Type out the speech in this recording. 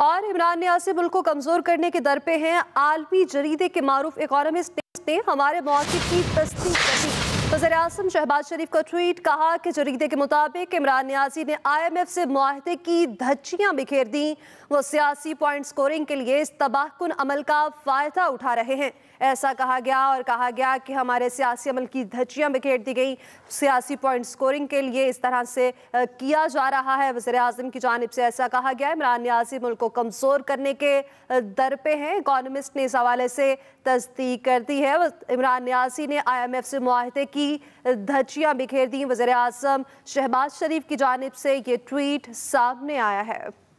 और इमरान न्यासी मुल्क को कमज़ोर करने के दर पे हैं। आलमी जरीदे के मारूफ इकोनॉमिस्ट ने हमारे मौके की तस्दीक की। वज़ीर-ए-आज़म शहबाज शरीफ का ट्वीट, कहा कि जरीदे के मुताबिक इमरान न्यासी ने IMF से मुआहदे की धज्जियाँ बिखेर दी। वो सियासी पॉइंट स्कोरिंग के लिए इस तबाहकुन अमल का फ़ायदा उठा रहे हैं, ऐसा कहा गया। और कहा गया कि हमारे सियासी अमल की धज्जियां बिखेर दी गई, सियासी पॉइंट स्कोरिंग के लिए इस तरह से किया जा रहा है। वज़ीर-ए-आज़म की जानिब से ऐसा कहा गया। इमरान न्यासी मुल्क को कमज़ोर करने के दर पे हैं। इकोनॉमिस्ट ने इस हवाले से तस्दीक कर दी है। इमरान न्यासी ने IMF से मुआहदे की धज्जियां बिखेर दी। वज़ीर-ए-आज़म शहबाज शरीफ की जानिब से ये ट्वीट सामने आया है।